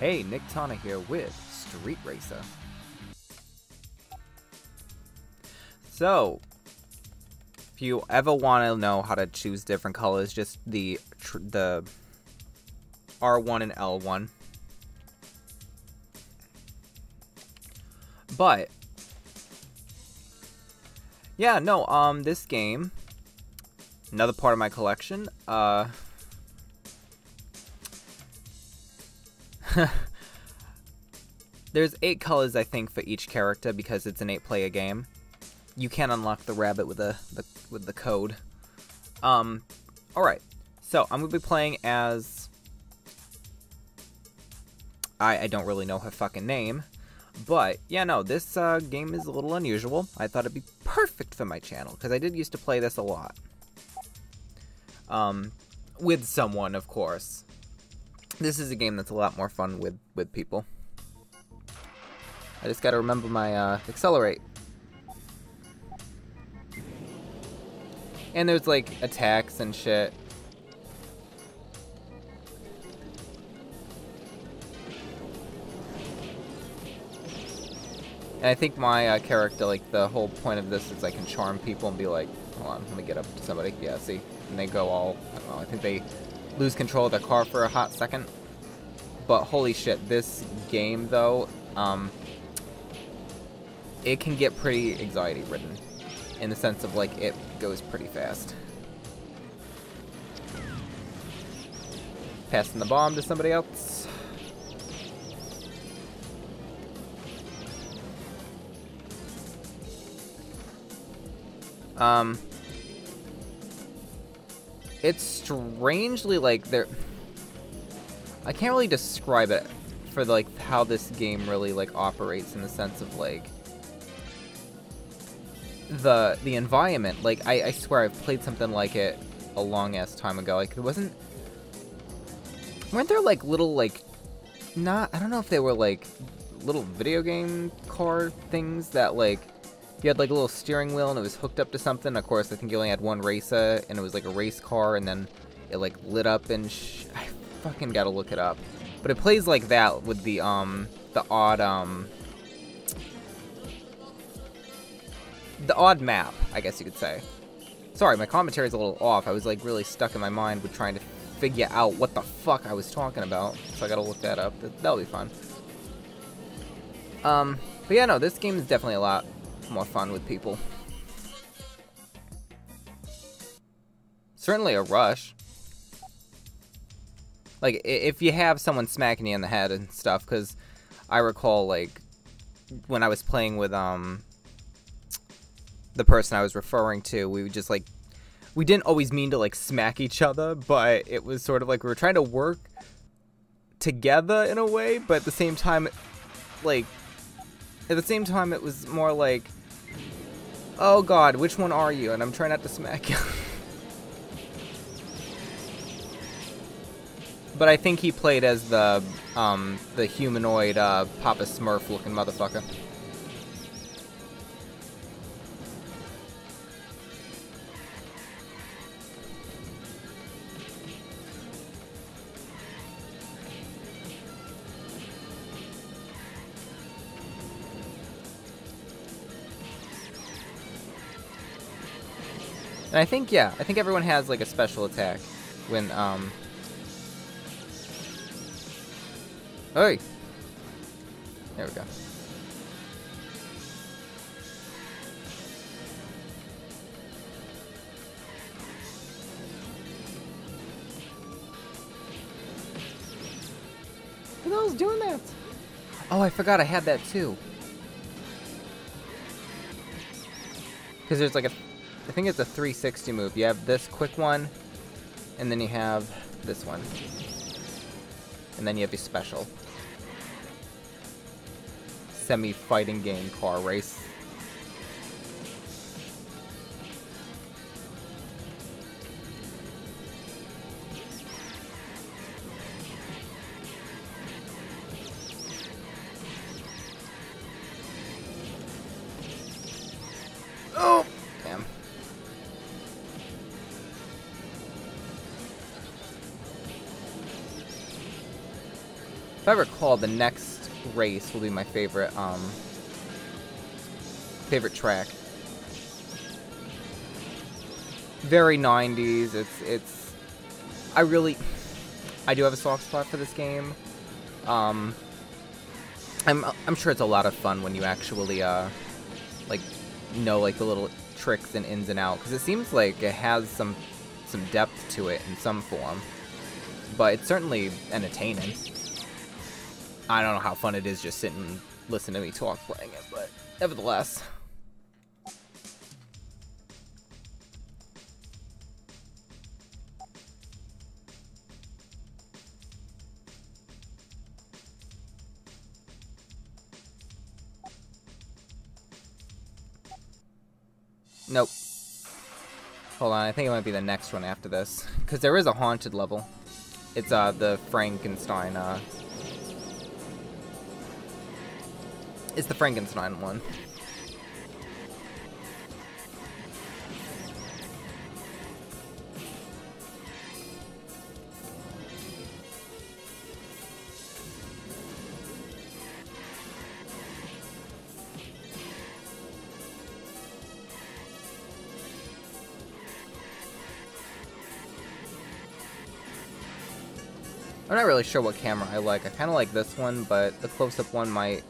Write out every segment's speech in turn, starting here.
Hey, Nick Tana here with Street Racer. So, if you ever want to know how to choose different colors, just the R1 and L1. But yeah, no, this game, another part of my collection, there's 8 colors, I think, for each character because it's an 8-player game. You can unlock the rabbit with the code. All right. So, I'm going to be playing as I don't really know her fucking name, but yeah, no, this game is a little unusual. I thought it'd be perfect for my channel because I did used to play this a lot. With someone, of course. This is a game that's a lot more fun with people. I just got to remember my accelerate. And there's like attacks and shit. And I think my character, like the whole point of this is I can charm people and be like, hold on, let me get up to somebody. Yeah, see? And they go all, I don't know, I think they lose control of their car for a hot second. But holy shit, this game though, it can get pretty anxiety-ridden. In the sense of, like, it goes pretty fast. Passing the bomb to somebody else. It's strangely, like, I can't really describe it for, like, how this game really, like, operates in the sense of, like, the environment. Like, I swear I've played something like it a long-ass time ago. Like, it wasn't... Weren't there, like, little, like... I don't know if they were, like, little video game car things that, like... You had, like, a little steering wheel and it was hooked up to something. Of course, I think you only had one racer, and it was, like, a race car, and then it, like, lit up and I fucking gotta look it up. But it plays like that with the odd map, I guess you could say. Sorry, my commentary's a little off. I was, like, really stuck in my mind with trying to figure out what the fuck I was talking about. So I gotta look that up. That'll be fun. But yeah, no, this game is definitely a lot more fun with people. Certainly a rush. Like, if you have someone smacking you in the head and stuff, because I recall, like, when I was playing with, the person I was referring to, we would just, like, we didn't always mean to, like, smack each other, but it was sort of like we were trying to work together in a way, but at the same time, like, it was more like, oh god, which one are you? And I'm trying not to smack you. But I think he played as the humanoid, Papa Smurf looking motherfucker. And I think, yeah, I think everyone has, like, a special attack when, Hey! There we go. Who the hell's doing that? Oh, I forgot I had that, too. Because there's, like, I think it's a 360 move. You have this quick one, and then you have this one. And then you have your special. Semi-fighting game car race. If I recall, the next race will be my favorite, favorite track. Very 90s. It's I do have a soft spot for this game. I'm sure it's a lot of fun when you actually like know like the little tricks and ins and outs, because it seems like it has some depth to it in some form. But it's certainly entertaining. I don't know how fun it is just sitting and listening to me talk playing it, but nevertheless. Nope. Hold on, I think it might be the next one after this, because there is a haunted level. It's the Frankenstein. It's the Frankenstein one. I'm not really sure what camera I like. I kind of like this one, but the close-up one might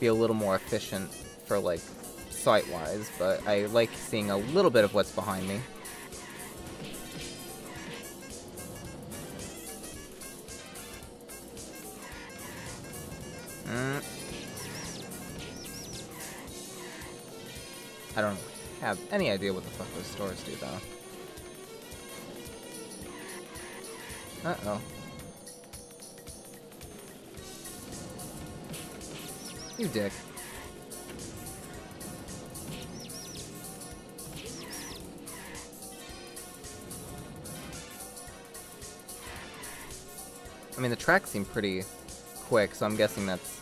be a little more efficient for, like, sight-wise, but I like seeing a little bit of what's behind me. I don't have any idea what the fuck those stores do, though. Uh-oh. You dick. I mean, the tracks seem pretty quick, so I'm guessing that's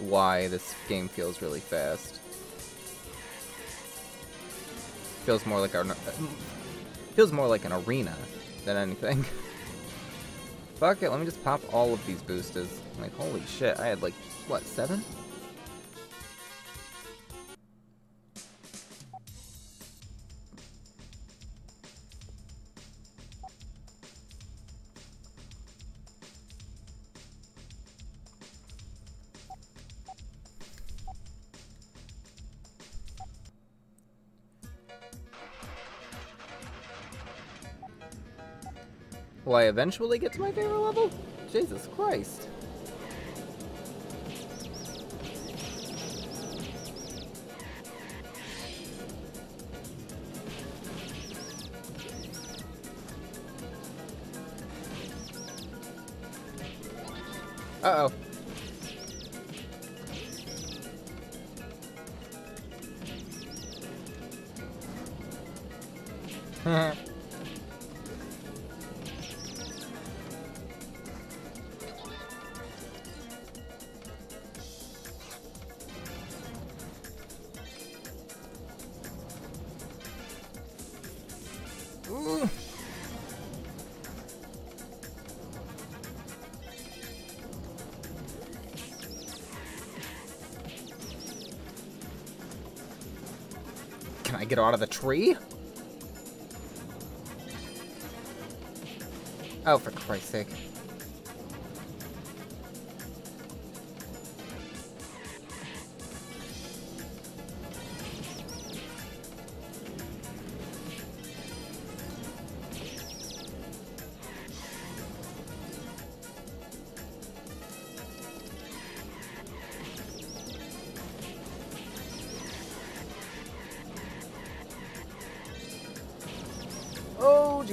why this game feels really fast. Feels more like an arena than anything. Fuck it, let me just pop all of these boosters. I'm like, holy shit, I had like, what, 7? Will I eventually get to my favorite level? Jesus Christ. Uh-oh. Heh. Can I get out of the tree? Oh, for Christ's sake.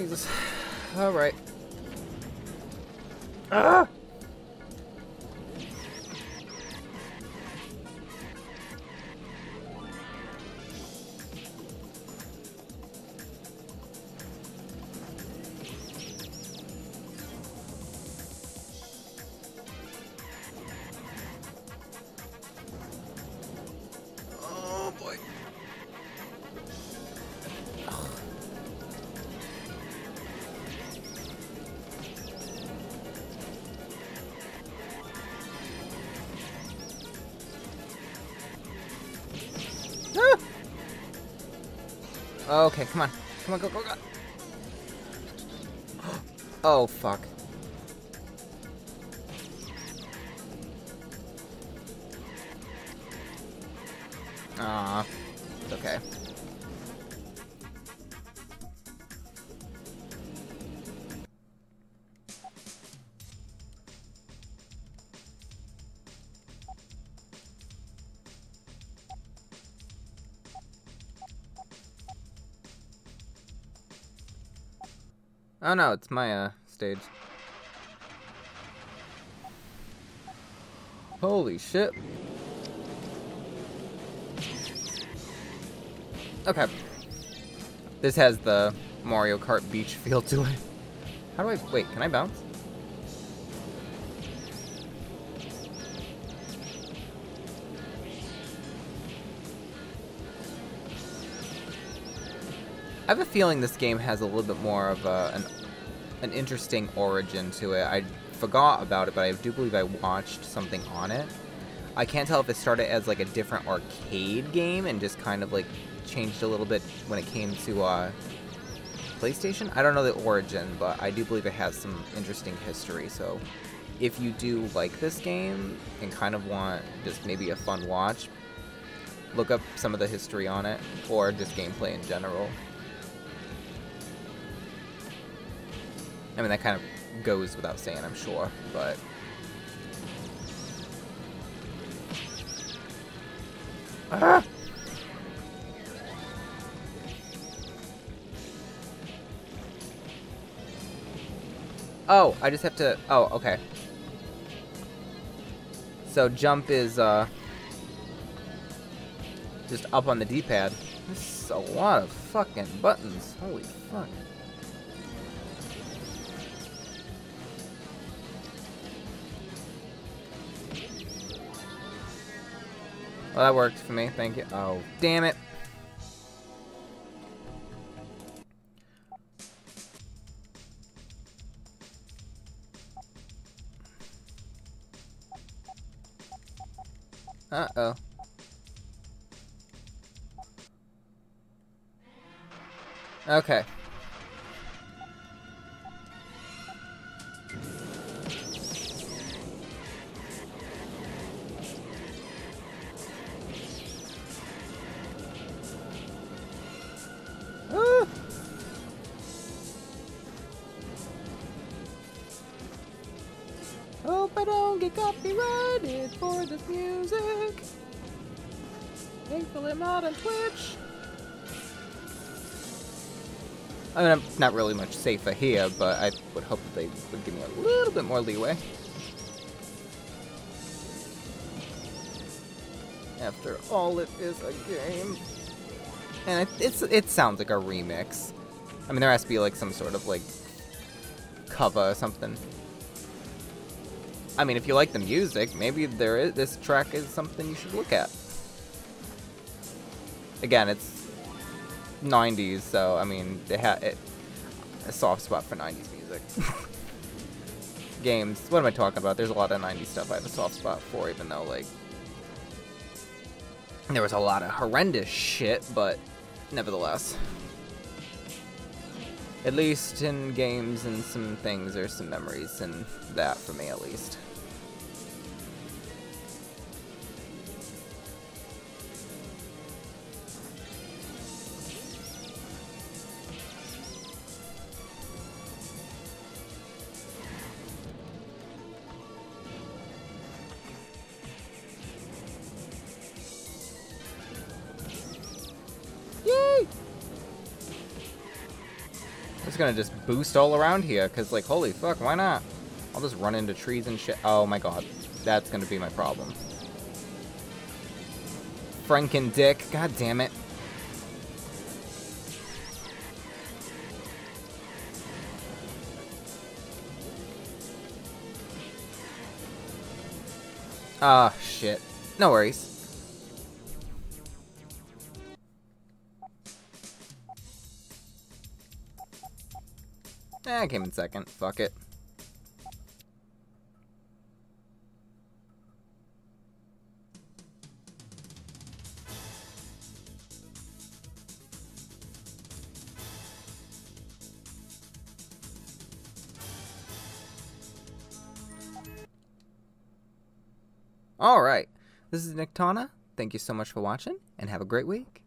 Jesus. Alright. Ah! Okay, come on. Come on, go, go, go. Oh, fuck. Aw, it's okay. Oh no, it's my stage. Holy shit. Okay. This has the Mario Kart beach feel to it. How do I... Wait, can I bounce? I have a feeling this game has a little bit more of an interesting origin to it. I forgot about it, but I do believe I watched something on it. I can't tell if it started as like a different arcade game and just kind of like changed a little bit when it came to PlayStation. I don't know the origin, but I do believe it has some interesting history. So if you do like this game and kind of want just maybe a fun watch, look up some of the history on it or just gameplay in general. I mean, that kind of goes without saying, I'm sure, but... Ah! Oh, I just have to... Oh, okay. So jump is, just up on the D-pad. This is a lot of fucking buttons. Holy fuck. Well, that worked for me, thank you. Oh, damn it. Uh-oh. Okay. Hope I don't get copyrighted for this music. Thankfully I'm not on Twitch. I mean, I'm not really much safer here, but I would hope that they would give me a little bit more leeway. After all, it is a game. And it sounds like a remix. I mean, there has to be like some sort of like cover or something. I mean, if you like the music, maybe there is, this track is something you should look at. Again, it's 90s, so I mean, they had a soft spot for 90s music. Games. What am I talking about? There's a lot of 90s stuff I have a soft spot for, even though like there was a lot of horrendous shit, but nevertheless, at least in games and some things, there's some memories in that for me, at least. Gonna just boost all around here, because like, holy fuck, why not? I'll just run into trees and shit. Oh my god, that's gonna be my problem. Franken dick, god damn it. Ah, shit. No worries. I came in second. Fuck it. All right, this is Nick Tana. Thank you so much for watching, and have a great week.